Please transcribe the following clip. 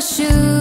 shoes.